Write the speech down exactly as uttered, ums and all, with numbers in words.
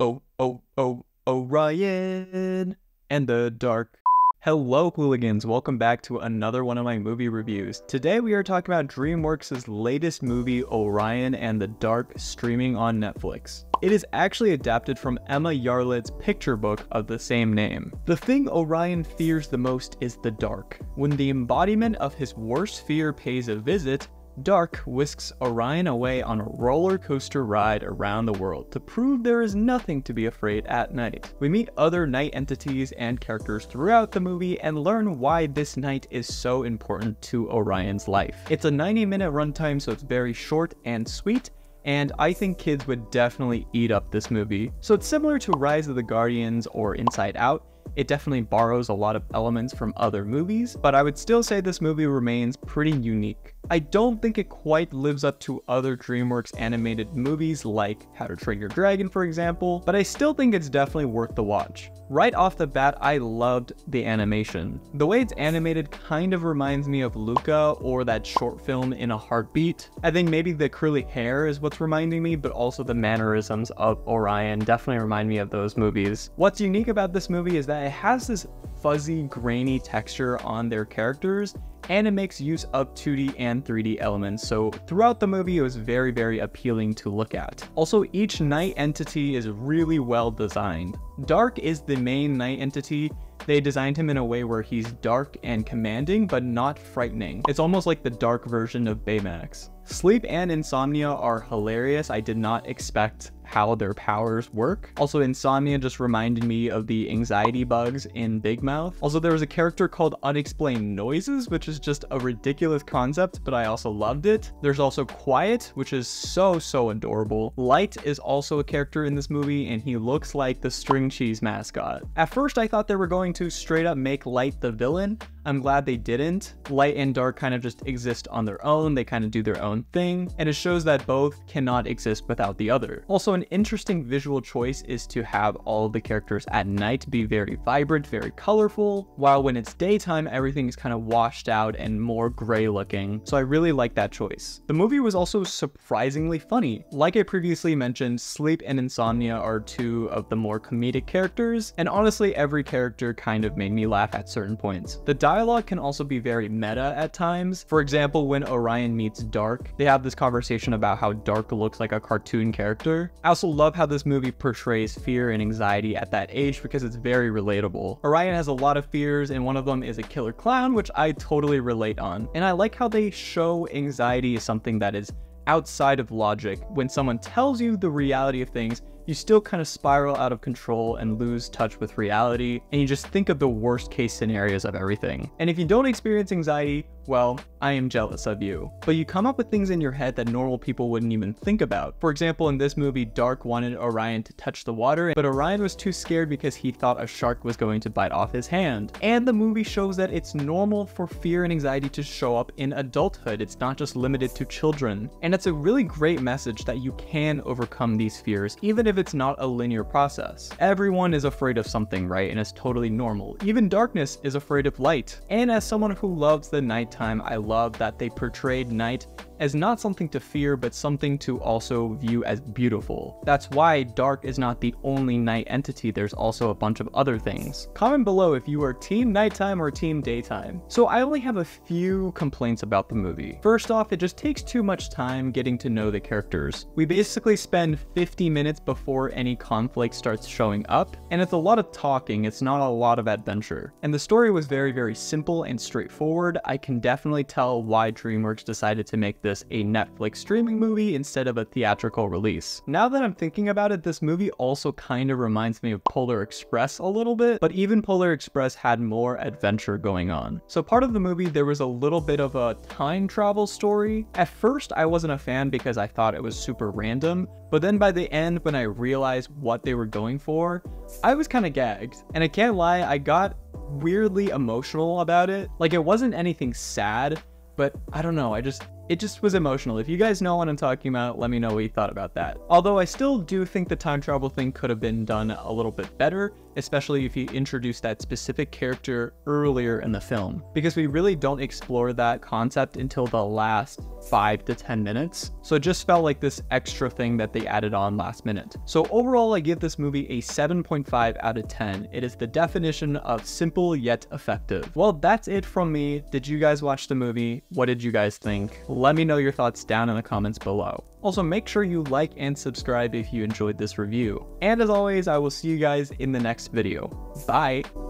Oh, oh, oh, Orion and the Dark. Hello, hooligans. Welcome back to another one of my movie reviews. Today we are talking about DreamWorks' latest movie, Orion and the Dark, streaming on Netflix. It is actually adapted from Emma Yarled's picture book of the same name. The thing Orion fears the most is the dark. When the embodiment of his worst fear pays a visit, Dark whisks Orion away on a roller coaster ride around the world to prove there is nothing to be afraid at night. We meet other night entities and characters throughout the movie and learn why this night is so important to Orion's life. It's a ninety minute runtime, so it's very short and sweet, and I think kids would definitely eat up this movie. So it's similar to Rise of the Guardians or Inside Out. It definitely borrows a lot of elements from other movies, but I would still say this movie remains pretty unique. I don't think it quite lives up to other DreamWorks animated movies like How to Train Your Dragon, for example, but I still think it's definitely worth the watch. Right off the bat, I loved the animation. The way it's animated kind of reminds me of Luca or that short film In a Heartbeat. I think maybe the curly hair is what's reminding me, but also the mannerisms of Orion definitely remind me of those movies. What's unique about this movie is that it has this fuzzy, grainy texture on their characters, and it makes use of two D and three D elements, so throughout the movie it was very, very appealing to look at. Also, each night entity is really well designed. Dark is the main night entity. They designed him in a way where he's dark and commanding, but not frightening. It's almost like the dark version of Baymax. Sleep and insomnia are hilarious. I did not expect how their powers work. Also, insomnia just reminded me of the anxiety bugs in Big Mouth. Also, there was a character called Unexplained Noises, which is just a ridiculous concept, but I also loved it. There's also Quiet, which is so, so adorable. Light is also a character in this movie, and he looks like the string cheese mascot. At first, I thought they were going to straight up make Light the villain. I'm glad they didn't. Light and Dark kind of just exist on their own. They kind of do their own thing, and it shows that both cannot exist without the other. Also, an interesting visual choice is to have all of the characters at night be very vibrant, very colorful, while when it's daytime, everything is kind of washed out and more gray looking. So I really like that choice. The movie was also surprisingly funny. Like I previously mentioned, Sleep and Insomnia are two of the more comedic characters, and honestly, every character kind of made me laugh at certain points. The dialogue can also be very meta at times. For example, when Orion meets Dark, they have this conversation about how Dark looks like a cartoon character. I also love how this movie portrays fear and anxiety at that age because it's very relatable. Orion has a lot of fears, and one of them is a killer clown, which I totally relate on. And I like how they show anxiety is something that is outside of logic. When someone tells you the reality of things, you still kind of spiral out of control and lose touch with reality, and you just think of the worst case scenarios of everything. And if you don't experience anxiety, well, I am jealous of you. But you come up with things in your head that normal people wouldn't even think about. For example, in this movie, Dark wanted Orion to touch the water, but Orion was too scared because he thought a shark was going to bite off his hand. And the movie shows that it's normal for fear and anxiety to show up in adulthood. It's not just limited to children. And it's a really great message that you can overcome these fears, even if If it's not a linear process. Everyone is afraid of something, right? And it's totally normal. Even darkness is afraid of light. And as someone who loves the nighttime, I love that they portrayed night as not something to fear, but something to also view as beautiful. That's why Dark is not the only night entity. There's also a bunch of other things. Comment below if you are team nighttime or team daytime. So I only have a few complaints about the movie. First off, it just takes too much time getting to know the characters. We basically spend fifty minutes before before any conflict starts showing up, and it's a lot of talking, it's not a lot of adventure. And the story was very, very simple and straightforward. I can definitely tell why DreamWorks decided to make this a Netflix streaming movie instead of a theatrical release. Now that I'm thinking about it, this movie also kind of reminds me of Polar Express a little bit, but even Polar Express had more adventure going on. So part of the movie, there was a little bit of a time travel story. At first, I wasn't a fan because I thought it was super random, but then by the end, when I realized what they were going for, I was kind of gagged. And I can't lie, I got weirdly emotional about it. Like, it wasn't anything sad, but I don't know, I just It just was emotional. If you guys know what I'm talking about, let me know what you thought about that. Although I still do think the time travel thing could have been done a little bit better, especially if you introduced that specific character earlier in the film, because we really don't explore that concept until the last five to ten minutes. So it just felt like this extra thing that they added on last minute. So overall, I give this movie a seven point five out of ten. It is the definition of simple yet effective. Well, that's it from me. Did you guys watch the movie? What did you guys think? Let me know your thoughts down in the comments below. Also, make sure you like and subscribe if you enjoyed this review. And as always, I will see you guys in the next video. Bye!